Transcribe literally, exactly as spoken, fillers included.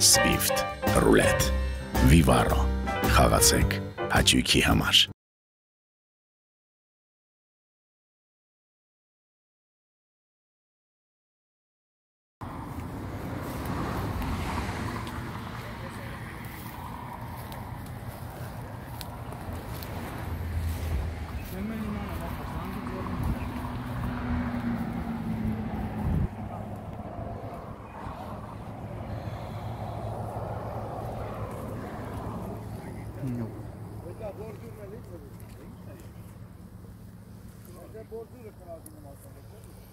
Spift, Rulet, Vivaro, Hagacek, Hachuki Hamash. Borcu da kanalını alsam.